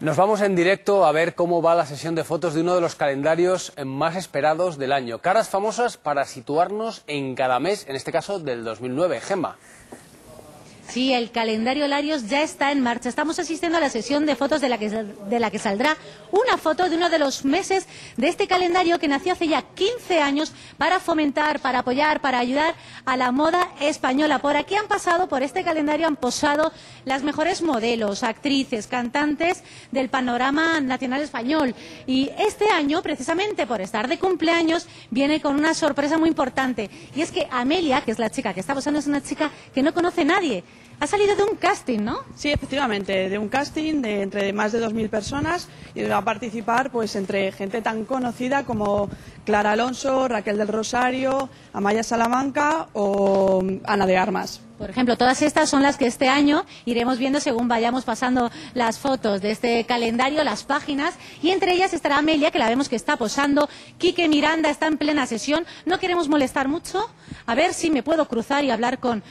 Nos vamos en directo a ver cómo va la sesión de fotos de uno de los calendarios más esperados del año. Caras famosas para situarnos en cada mes, en este caso del 2009. Gemma. Sí, el calendario Larios ya está en marcha. Estamos asistiendo a la sesión de fotos de la que saldrá una foto de uno de los meses de este calendario que nació hace ya 15 años para fomentar, para apoyar, para ayudar a la moda española. Por aquí han pasado, por este calendario han posado las mejores modelos, actrices, cantantes del panorama nacional español. Y este año, precisamente por estar de cumpleaños, viene con una sorpresa muy importante. Y es que Amelia, que es la chica que está posando, es una chica que no conoce a nadie. Ha salido de un casting, ¿no? Sí, efectivamente, de un casting de entre más de 2.000 personas y va a participar pues entre gente tan conocida como Clara Alonso, Raquel del Rosario, Amaya Salamanca o Ana de Armas. Por ejemplo, todas estas son las que este año iremos viendo según vayamos pasando las fotos de este calendario, las páginas, y entre ellas estará Amelia, que la vemos que está posando, Quique Miranda está en plena sesión, no queremos molestar mucho, a ver si me puedo cruzar y hablar con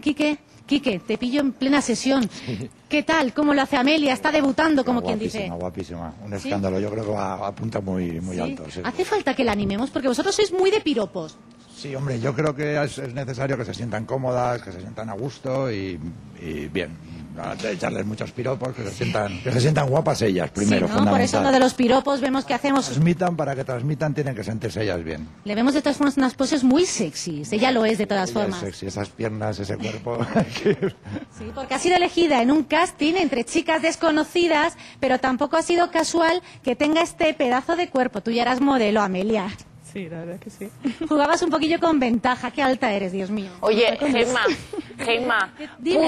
Quique. Quique, te pillo en plena sesión. ¿Qué tal? ¿Cómo lo hace Amelia? Está debutando, como quien dice. Guapísima, un escándalo. ¿Sí? Yo creo que apunta muy alto. Sí. Hace falta que la animemos porque vosotros sois muy de piropos. Sí, hombre, yo creo que es necesario que se sientan cómodas, que se sientan a gusto y bien. Echarles muchos piropos, que se sientan guapas ellas primero, sí, ¿no? Por eso uno de los piropos vemos que hacemos... Para que transmitan tienen que sentirse ellas bien. Le vemos de todas formas unas poses muy sexys, ella lo es de todas formas. Es sexy, esas piernas, ese cuerpo... Sí, porque ha sido elegida en un casting entre chicas desconocidas, pero tampoco ha sido casual que tenga este pedazo de cuerpo. Tú ya eras modelo, Amelia. Sí, la verdad que sí. Jugabas un poquillo con ventaja. Qué alta eres, Dios mío. Oye, Gemma,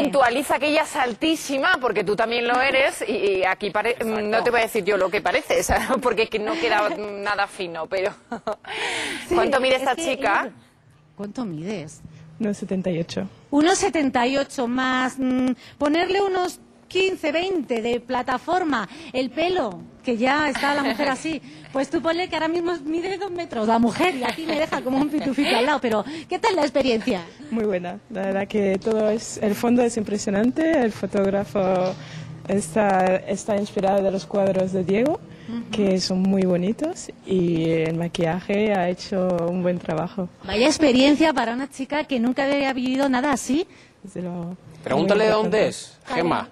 puntualiza que ella es altísima, porque tú también lo eres, y aquí no te voy a decir yo lo que pareces, porque es que no queda nada fino, pero... Sí, ¿cuánto mide esta chica? ¿Cuánto mides? 1,78. 1,78 más... ponerle unos 15, 20 de plataforma, el pelo, que ya está la mujer así, pues tú ponle que ahora mismo mide 2 metros la mujer y a ti me deja como un pitufito al lado, pero ¿qué tal la experiencia? Muy buena, la verdad que todo es, el fondo es impresionante, el fotógrafo está inspirado de los cuadros de Diego, que son muy bonitos, y el maquillaje ha hecho un buen trabajo. Vaya experiencia para una chica que nunca había vivido nada así. Pregúntale de dónde es, Gemma.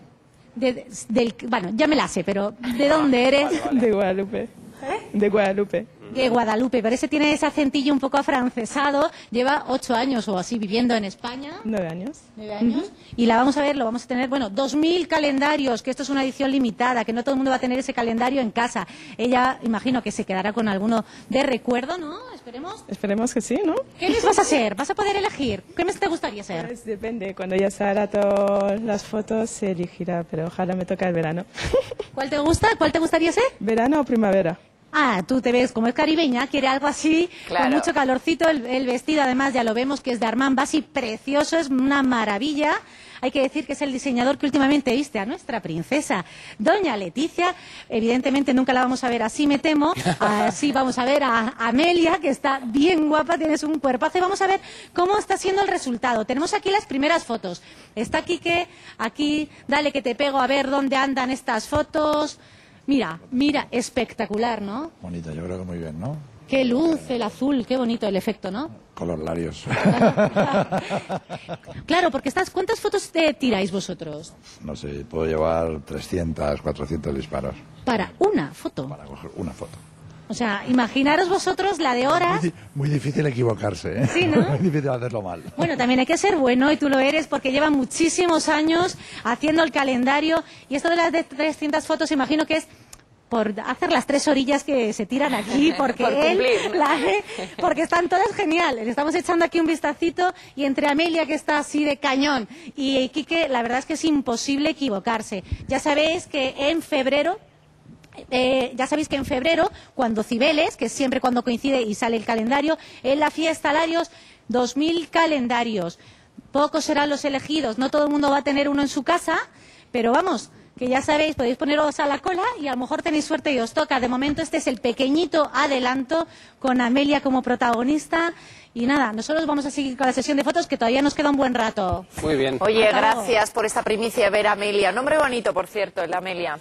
Bueno, ya me la sé, pero ¿de dónde eres? Vale. De Guadalupe. ¿Eh? De Guadalupe. De Guadalupe, parece que tiene ese acentillo un poco afrancesado. Lleva 8 años o así viviendo en España. 9 años. 9 años. Y la vamos a ver, lo vamos a tener, bueno, 2.000 calendarios, que esto es una edición limitada, que no todo el mundo va a tener ese calendario en casa. Ella, imagino que se quedará con alguno de recuerdo, ¿no? Esperemos. Esperemos que sí, ¿no? ¿Qué mes vas a ser? ¿Vas a poder elegir? ¿Qué mes te gustaría ser? Pues depende, cuando ya salga todas las fotos se elegirá, pero ojalá me toque el verano. ¿Cuál te gusta? ¿Cuál te gustaría ser? ¿Verano o primavera? Ah, tú te ves, como es caribeña, quiere algo así, claro, con mucho calorcito. El vestido, además, ya lo vemos, que es de Armand Basi, precioso, es una maravilla. Hay que decir que es el diseñador que últimamente viste a nuestra princesa, doña Leticia. Evidentemente nunca la vamos a ver así, me temo. Así vamos a ver a Amelia, que está bien guapa, tienes un cuerpazo. Y vamos a ver cómo está siendo el resultado. Tenemos aquí las primeras fotos. Está Quique, aquí, dale que te pego, a ver dónde andan estas fotos... Mira, espectacular, ¿no? Bonita, yo creo que muy bien, ¿no? Qué luz, el azul, qué bonito el efecto, ¿no? Color Larios. Claro, porque ¿cuántas fotos tiráis vosotros? No sé, puedo llevar 300, 400 disparos. ¿Para una foto? Para coger una foto. O sea, imaginaros vosotros la de horas... Muy difícil equivocarse, ¿eh? Sí, ¿no? Muy difícil hacerlo mal. Bueno, también hay que ser bueno, y tú lo eres, porque lleva muchísimos años haciendo el calendario, y esto de las 300 fotos, imagino que es por hacer las 3 orillas que se tiran aquí, porque por cumplir, porque están todas geniales. Estamos echando aquí un vistacito, y entre Amelia, que está así de cañón, y Quique, la verdad es que es imposible equivocarse. Ya sabéis que en febrero... cuando Cibeles, que siempre cuando coincide y sale el calendario, en la fiesta Larios, 2.000 calendarios. Pocos serán los elegidos, no todo el mundo va a tener uno en su casa, pero vamos, que ya sabéis, podéis poneros a la cola y a lo mejor tenéis suerte y os toca. De momento este es el pequeñito adelanto con Amelia como protagonista. Y nada, nosotros vamos a seguir con la sesión de fotos, que todavía nos queda un buen rato. Muy bien. Oye, gracias por esta primicia, ver a Amelia. Nombre bonito, por cierto, el Amelia.